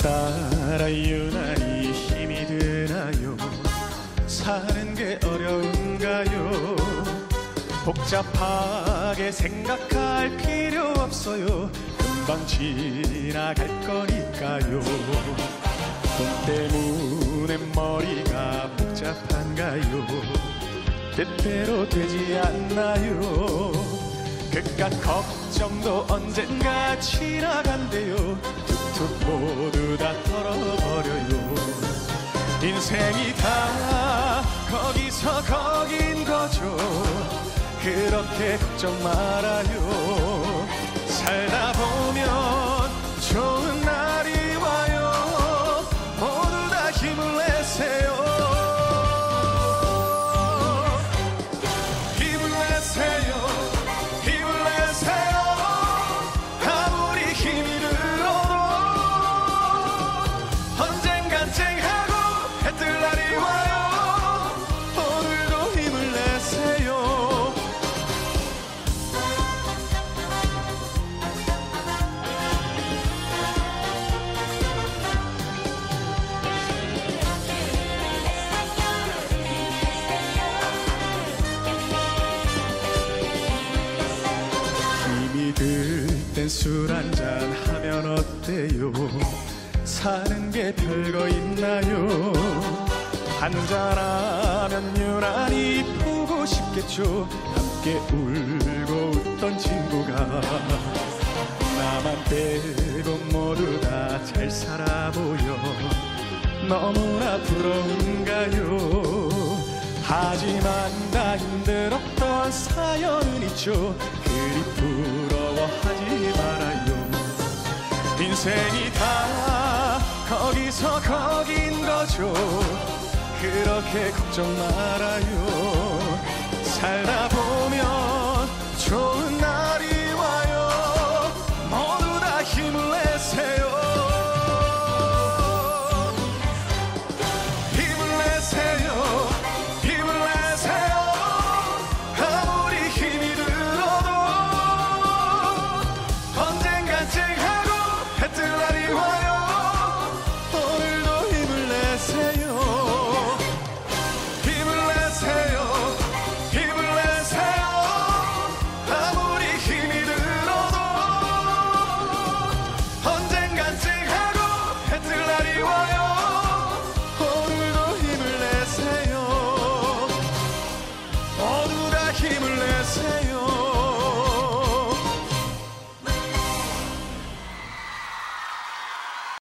오늘따라 유난히 힘이 드나요? 사는 게 어려운가요? 복잡하게 생각할 필요 없어요. 금방 지나갈 거니까요. 돈 때문에 머리가 복잡한가요? 뜻대로 되지 않나요? 그깟 걱정도 언젠가 지나간대요. 툭툭 모두 다 털어버려요. 인생이 다 거기서 거긴 거죠. 그렇게 걱정 말아요. 살다 보면 좋은 날이 와요. 모두 다 힘을 내세요. 힘을 내세요. 힘을 내세요. 아무리 힘이 들어도 언젠간 쨍하고 해 뜰 날이 와요. 오늘도 힘을 내세요. 그땐 술 한잔 하면 어때요? 사는 게 별거 있나요? 한잔하면 유난히 보고 싶겠죠. 함께 울고 웃던 친구가 나만 빼고 모두 다 잘 살아 보여 너무나 부러운가요? 하지만 나 힘들었던 사연은 있죠. 그리 부러워하지 말아요. 인생이 다 거기서 거긴 거죠. 그렇게 걱정 말아요. 살다 보면 좋은 날